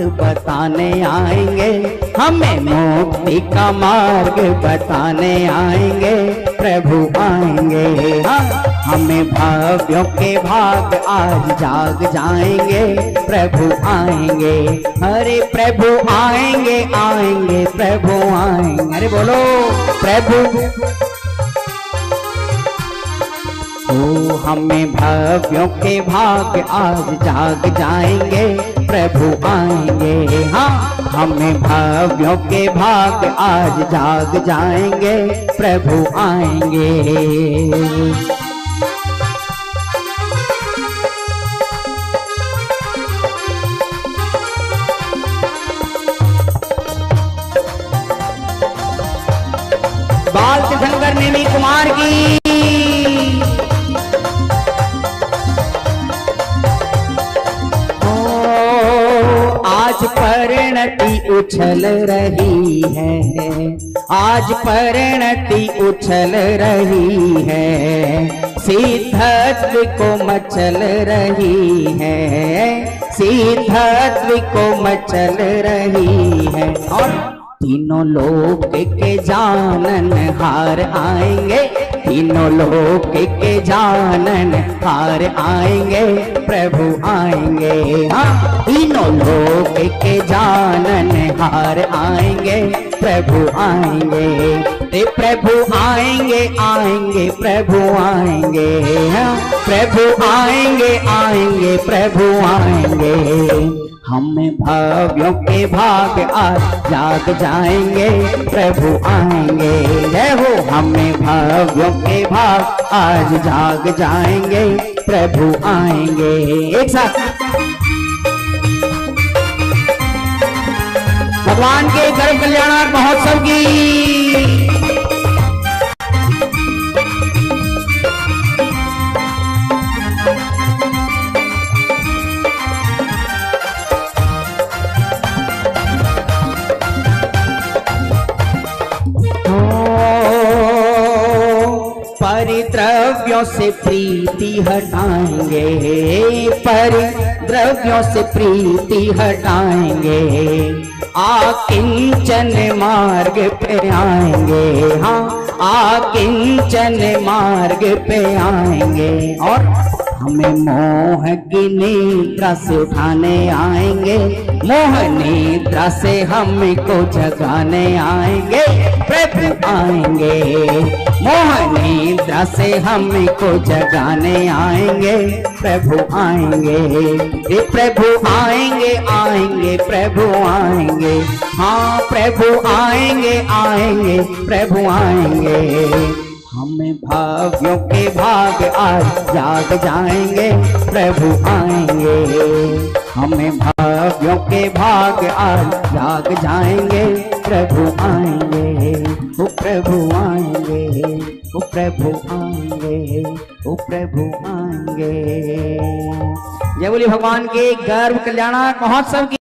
बताने आएंगे, हमें मुक्ति का मार्ग बताने आएंगे, प्रभु आएंगे। हमें भाव्यों के भाग आज जाग जाएंगे, प्रभु आएंगे। अरे प्रभु आएंगे, आएंगे प्रभु आएंगे। अरे बोलो प्रभु। ओ हमें भाव्यों के भाग आज जाग जाएंगे, प्रभु आएंगे। हाँ हमें भाव्यों के भाग आज जाग जाएंगे, प्रभु आएंगे। बाल तीर्थंकर नेमी कुमार की। परिणति उछल रही है, आज परिणति उछल रही है, सिद्धत्व को मचल रही है, सिद्धत्व को मचल रही है। और तीनों लोक के जाननहार आएंगे, तीनों लोक के जाननहार आएंगे, प्रभु आएंगे। हाँ तीनों लोक के जाननहार आएंगे, प्रभु आएंगे। ते प्रभु आएंगे, आएंगे प्रभु आएंगे। हाँ प्रभु आएंगे, आएंगे प्रभु आएंगे। हमें भाव्यों के भाग आज जाग जाएंगे, प्रभु आएंगे। जय हो। हमें भाव्यों के भाग आज जाग जाएंगे, प्रभु आएंगे। एक साथ भगवान के पंचकल्याणक महोत्सव की। परिद्रव्यों से प्रीति हटाएंगे, परिद्रव्यों से प्रीति हटाएंगे, आकिंचन मार्ग पे आएंगे। हाँ आकिंचन मार्ग पे आएंगे। और हमें मोह की निद्रा से उठाने आएंगे, मोह निद्रा से हमको जगाने आएंगे, प्रभु आएंगे। मोह निद्रा से हमको जगाने आएंगे, प्रभु आएंगे। ये प्रभु आएंगे, आएंगे प्रभु आएंगे। हाँ प्रभु आएंगे, आएंगे प्रभु आएंगे। हमें भाव्यों के भाग आज जाग जाएंगे, प्रभु आएंगे। हमें भाव्यों के भाग आज जाग जाएंगे, प्रभु आएंगे। ओ प्रभु आएंगे, ओ प्रभु आएंगे, ओ प्रभु आएंगे। जय बोली भगवान के गर्भ कल्याणक महोत्सव की।